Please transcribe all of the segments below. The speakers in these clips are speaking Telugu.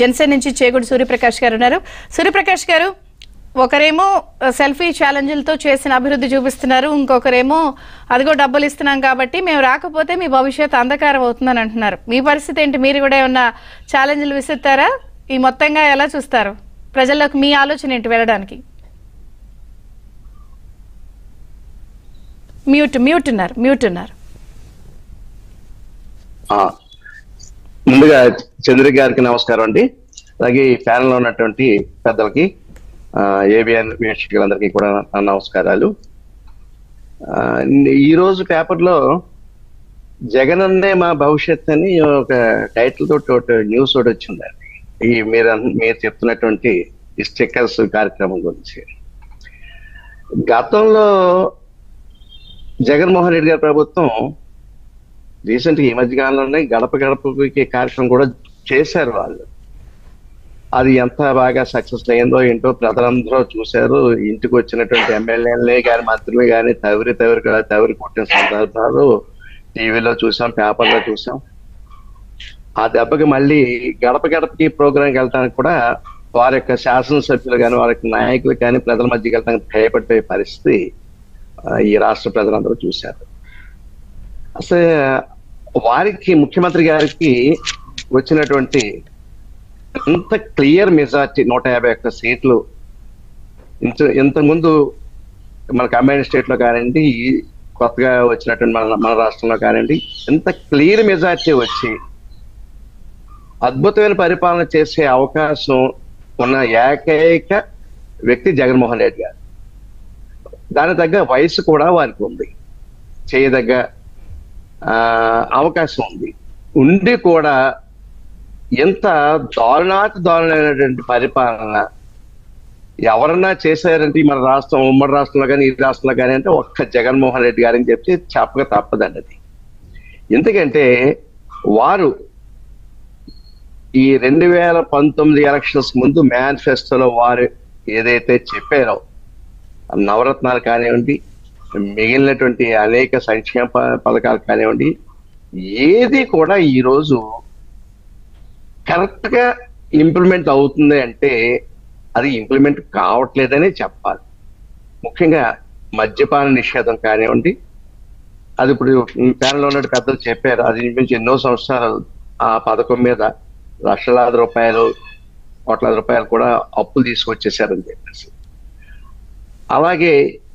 జనసేన నుంచి చేగూడి సూర్యప్రకాష్ గారు ఉన్నారు. సూర్యప్రకాష్ గారు, ఒకరేమో సెల్ఫీ ఛాలెంజ్లతో చేసిన అభివృద్ధి చూపిస్తున్నారు, ఇంకొకరేమో అదిగో డబ్బులు ఇస్తున్నాం కాబట్టి మేము రాకపోతే మీ భవిష్యత్ అంధకారం అవుతుందని అంటున్నారు. మీ పరిస్థితి ఏంటి? మీరు కూడా ఏమన్నా ఛాలెంజ్లు విసిస్తారా? ఈ మొత్తంగా ఎలా చూస్తారు? ప్రజల్లోకి మీ ఆలోచన ఏంటి వెళ్ళడానికి? మ్యూట్ ఉన్నారు. ముందుగా చంద్ర గారికి నమస్కారం అండి. అలాగే ఈ ప్యానల్ లో ఉన్నటువంటి పెద్దలకి, ఏబిఎన్ వీక్షకులందరికీ కూడా నమస్కారాలు. ఈరోజు పేపర్లో జగన్ అన్నే మా భవిష్యత్ అని ఒక టైటిల్ తోటి న్యూస్ ఒకటి వచ్చిందండి. ఈ మీరు చెప్తున్నటువంటి ఈ స్టిక్కర్స్ కార్యక్రమం గురించి, గతంలో జగన్మోహన్ రెడ్డి గారి ప్రభుత్వం రీసెంట్గా ఈ మధ్య కాలంలోనే గడప గడపకి కార్యక్రమం కూడా చేశారు. వాళ్ళు అది ఎంత బాగా సక్సెస్ అయ్యిందో ఏంటో ప్రజలందరూ చూశారు. ఇంటికి వచ్చినటువంటి ఎమ్మెల్యేలే కానీ మంత్రులు కానీ తవరి కొట్టిన సందర్భాలు టీవీలో చూసాం, పేపర్లో చూసాం. ఆ దెబ్బకి మళ్ళీ గడప గడపకి ప్రోగ్రాంకి వెళ్ళడానికి కూడా వారి యొక్క శాసనసభ్యులు కానీ వారి యొక్క నాయకులు కానీ ప్రజల మధ్యకి వెళ్ళడానికి భయపడిపోయే పరిస్థితి ఈ రాష్ట్ర ప్రజలందరూ చూశారు. అసలు వారికి, ముఖ్యమంత్రి గారికి వచ్చినటువంటి ఇంత క్లియర్ మెజార్టీ 151 సీట్లు, ఇంతకుముందు మన కంబైన్ స్టేట్లో కానివ్వండి, కొత్తగా వచ్చినటువంటి మన రాష్ట్రంలో కానివ్వండి, ఇంత క్లియర్ మెజార్టీ వచ్చి అద్భుతమైన పరిపాలన చేసే అవకాశం ఉన్న ఏకైక వ్యక్తి జగన్మోహన్ రెడ్డి గారు. దాని తగ్గ వయసు కూడా వారికి ఉంది, చేయదగ్గ అవకాశం ఉంది. ఉండి కూడా ఎంత దారుణమైనటువంటి పరిపాలన ఎవరన్నా చేశారంటే మన రాష్ట్రం, ఉమ్మడి రాష్ట్రంలో కానీ ఈ రాష్ట్రంలో కానీ అంటే ఒక్క జగన్మోహన్ రెడ్డి గారని చెప్తే చెప్పక తప్పదండి అది. ఎందుకంటే వారు ఈ 2019 ఎలక్షన్స్ ముందు మేనిఫెస్టోలో వారు ఏదైతే చెప్పారో, నవరత్నాలు కానివ్వండి, మిగిలినటువంటి అనేక సంక్షేమ పథకాలు కానివ్వండి, ఏది కూడా ఈరోజు కరెక్ట్గా ఇంప్లిమెంట్ అవుతుంది అంటే అది ఇంప్లిమెంట్ కావట్లేదనే చెప్పాలి. ముఖ్యంగా మద్యపాన నిషేధం కానివ్వండి, అది ఇప్పుడు ప్యానల్లో ఉన్న పెద్దలు చెప్పారు. అది నుంచి ఎన్నో సంవత్సరాలు ఆ పథకం మీద లక్షలాది రూపాయలు, కోట్లాది రూపాయలు కూడా అప్పులు తీసుకొచ్చేసారని చెప్పేసి. అలాగే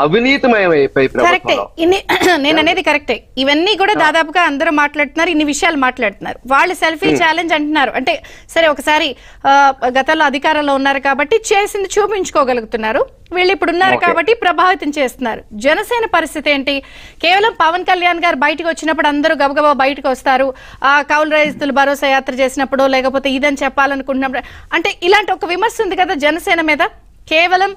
అవినీతిమయమైపోయి. నేను అనేది కరెక్టే. ఇవన్నీ కూడా దాదాపుగా అందరూ మాట్లాడుతున్నారు, ఇన్ని విషయాలు మాట్లాడుతున్నారు. వాళ్ళు సెల్ఫీ ఛాలెంజ్ అంటున్నారు అంటే సరే, ఒకసారి గతంలో అధికారంలో ఉన్నారు కాబట్టి చేసింది చూపించుకోగలుగుతున్నారు. వీళ్ళు ఇప్పుడు ఉన్నారు కాబట్టి ప్రభావితం చేస్తున్నారు. జనసేన పరిస్థితి ఏంటి? కేవలం పవన్ కళ్యాణ్ గారు బయటకు వచ్చినప్పుడు అందరూ గబగబా బయటకు వస్తారు, ఆ కౌలు రైతులు భరోసా యాత్ర చేసినప్పుడు, లేకపోతే ఇదని చెప్పాలనుకుంటున్నప్పుడు. అంటే ఇలాంటి ఒక విమర్శ ఉంది కదా జనసేన మీద. కేవలం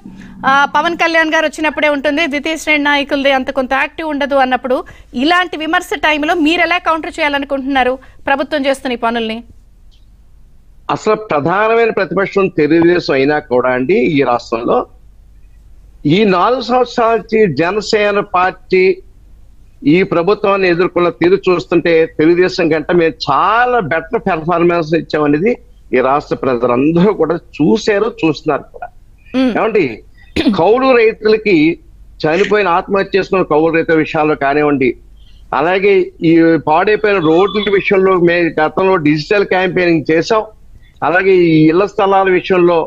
పవన్ కళ్యాణ్ గారు వచ్చినప్పుడే ఉంటుంది, ద్వితీయ శ్రేణి నాయకులది అంత కొంత యాక్టివ్ ఉండదు అన్నప్పుడు ఇలాంటి విమర్శ టైంలో మీరు ఎలా కౌంటర్ చేయాలనుకుంటున్నారు ప్రభుత్వం చేస్తున్న ఈ పనుల్ని? అసలు ప్రధానమైన ప్రతిపక్షం తెలుగుదేశం అయినా కూడా అండి, ఈ రాష్ట్రంలో ఈ 4 సంవత్సరాల నుంచి జనసేన పార్టీ ఈ ప్రభుత్వాన్ని ఎదుర్కొన్న తీరు చూస్తుంటే తెలుగుదేశం కంటే మేము చాలా బెటర్ పెర్ఫార్మెన్స్ ఇచ్చామనేది ఈ రాష్ట్ర ప్రజలందరూ కూడా చూశారు, చూస్తున్నారు కూడా. ఏమండి, కౌలు రైతులకి, చనిపోయిన ఆత్మహత్య చేసుకున్న కౌలు రైతుల విషయాల్లో కానివ్వండి, అలాగే ఈ పాడైపోయిన రోడ్ల విషయంలో మేము గతంలో డిజిటల్ క్యాంపెయినింగ్ చేసాం. అలాగే ఈ ఇళ్ల స్థలాల విషయంలో,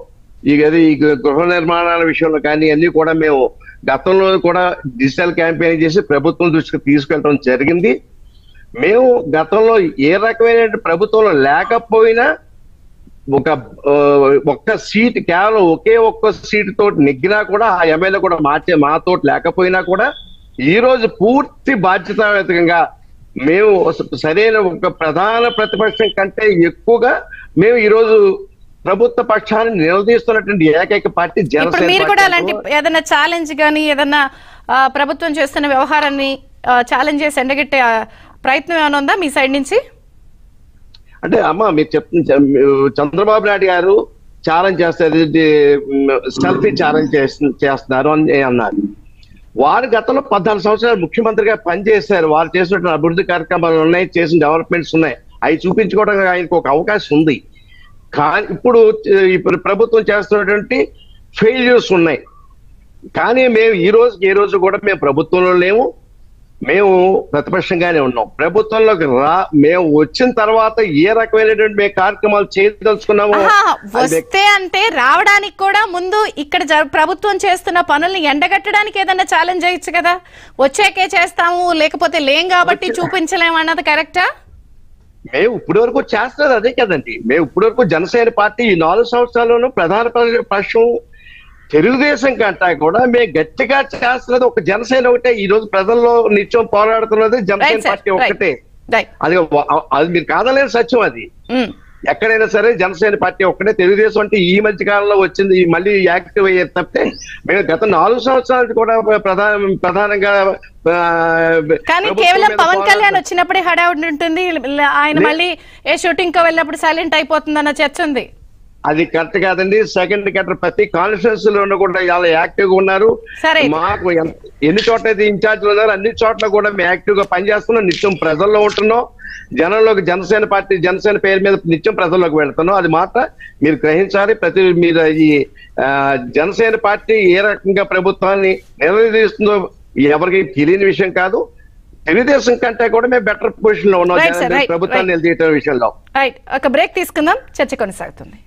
ఈ గృహ నిర్మాణాల విషయంలో కానీ అన్ని కూడా మేము గతంలో కూడా డిజిటల్ క్యాంపెయినింగ్ చేసి ప్రభుత్వం దృష్టికి తీసుకెళ్ళడం జరిగింది. మేము గతంలో ఏ రకమైన ప్రభుత్వంలో లేకపోయినా ఒక్క సీట్ కేవలం ఒకే ఒక్క సీట్ తోటి నెగ్గినా కూడా ఆ ఎమ్మెల్యే కూడా మార్చే మాతోటి లేకపోయినా కూడా ఈ రోజు పూర్తి బాధ్యతాయుతంగా మేము సరైన ఒక ప్రధాన ప్రతిపక్షం కంటే ఎక్కువగా మేము ఈ రోజు ప్రభుత్వ పక్షాన్ని నిలదీస్తున్నటువంటి ఏకైక పార్టీ జనసేన. మీరు కూడా అలాంటి ఏదైనా ఛాలెంజ్ గానీ ఏదైనా ప్రభుత్వం చేస్తున్న వ్యవహారాన్ని ఛాలెంజ్ చేసి ఎండగట్టే ప్రయత్నం ఏమైనా ఉందా మీ సైడ్ నుంచి? అంటే అమ్మ మీరు చంద్రబాబు నాయుడు గారు ఛాలెంజ్ చేస్తారు, సెల్ఫీ ఛాలెంజ్ చేస్తున్నారు అని అన్నారు. వారు గతంలో 14 సంవత్సరాలు ముఖ్యమంత్రిగా పనిచేశారు. వారు చేసినటువంటి అభివృద్ధి కార్యక్రమాలు ఉన్నాయి, చేసిన డెవలప్మెంట్స్ ఉన్నాయి, అవి చూపించుకోవడానికి ఆయనకు ఒక అవకాశం ఉంది. కానీ ఇప్పుడు ప్రభుత్వం చేస్తున్నటువంటి ఫెయిల్యూర్స్ ఉన్నాయి. కానీ మేము ఈ రోజు కూడా మేము ప్రభుత్వంలో లేము, మేము ప్రతిపక్షంగానే ఉన్నాం. ప్రభుత్వంలోకి మేము వచ్చిన తర్వాత ఏ రకమైనటువంటి కార్యక్రమాలు చేయదలుచుకున్నాము వస్తే అంటే రావడానికి కూడా ముందు ఇక్కడ ప్రభుత్వం చేస్తున్న పనుల్ని ఎండగట్టడానికి ఏదైనా ఛాలెంజ్ చేయొచ్చు కదా, వచ్చాకే చేస్తాము లేకపోతే లేం కాబట్టి చూపించలేము అన్నది కరెక్టా? మేము ఇప్పటి వరకు చేస్తున్నది అదే కదండి. మేము ఇప్పటి వరకు జనసేన పార్టీ ఈ 4 సంవత్సరాల్లోనూ ప్రధాన పక్షం తెలుగుదేశం కంటా కూడా మేము గట్టిగా చేస్తున్నది ఒక జనసేన ఒకటే. ఈ రోజు ప్రజల్లో నిత్యం పోరాడుతున్నది జనసేన పార్టీ ఒకటే. అది మీరు కాదలేదు సత్యం. అది ఎక్కడైనా సరే జనసేన పార్టీ ఒక్కటే. తెలుగుదేశం అంటే ఈ మధ్య కాలంలో వచ్చింది, మళ్ళీ యాక్టివ్ అయ్యేది తప్పితే మేము గత 4 సంవత్సరాలకు కూడా ప్రధానంగా కానీ కేవలం పవన్ కళ్యాణ్ వచ్చినప్పుడే హడావుడి ఉంటుంది. ఆయన మళ్ళీ ఏ షూటింగ్ కి వెళ్ళినప్పుడు సైలెంట్ అయిపోతుంది అన్న చర్చ ఉంది. అది కరెక్ట్ కాదండి. సెకండ్ కట్టర్ ప్రతి కాన్ఫరెన్స్ లోనూ కూడా చాలా యాక్టివ్ గా ఉన్నారు. మాకు ఎన్ని చోట్ల అయితే ఇన్ఛార్జ్లు ఉన్నారు అన్ని చోట్ల కూడా మేము యాక్టివ్ గా పనిచేస్తున్నాం. నిత్యం ప్రజల్లో ఉంటున్నాం, జనంలోకి జనసేన పార్టీ జనసేన పేరు మీద నిత్యం ప్రజల్లోకి వెళ్తున్నాం. అది మాట మీరు గ్రహించాలి. మీరు ఈ జనసేన పార్టీ ఏ రకంగా ప్రభుత్వాన్ని నిలదీస్తుందో ఎవరికి తెలియని విషయం కాదు. తెలుగుదేశం కంటే కూడా మేము బెటర్ పొజిషన్ లో ఉన్నాం ప్రభుత్వాన్ని నిలదీయటం విషయంలో. రైట్, ఒక బ్రేక్ తీసుకుందాం, చర్చ కొనసాగుతుంది.